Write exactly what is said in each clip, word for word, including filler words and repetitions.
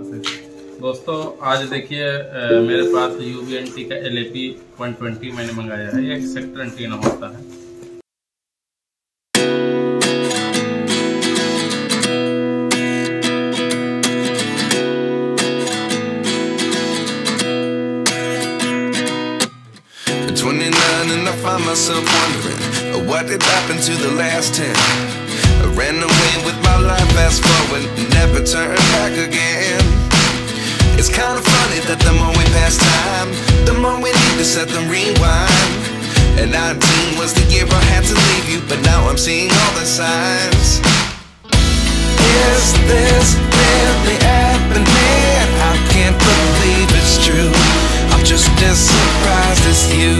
दोस्तों आज देखिए मेरे पास यूबीएनटी का एलएपी एक सौ बीस मैंने मंगाया है। ये एक सेक्टर एंटीना होता है। And I find myself wondering what did happen to the last ten. I ran away with my life, fast forward, never turn back again. It's kind of funny that the more we pass time, the more we need to set them rewind. And nineteen was the year I had to leave you, but now I'm seeing all the signs. Is this really happening? I can't believe it's true. I'm just as surprised as you.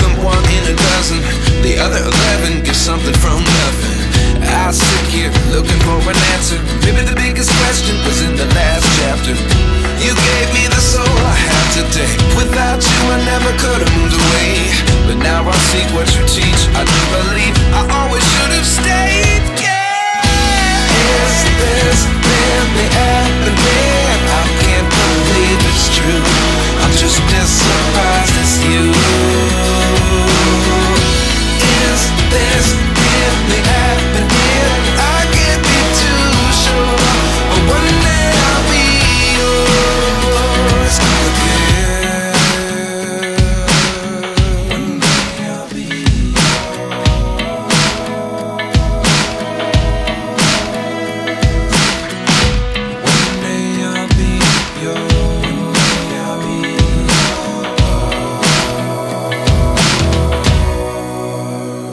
Come one in a dozen, the other eleven get something from nothing. I sit here looking for an answer. Maybe the biggest question was in the last chapter. You gave me the soul I have today. Without you I never could have.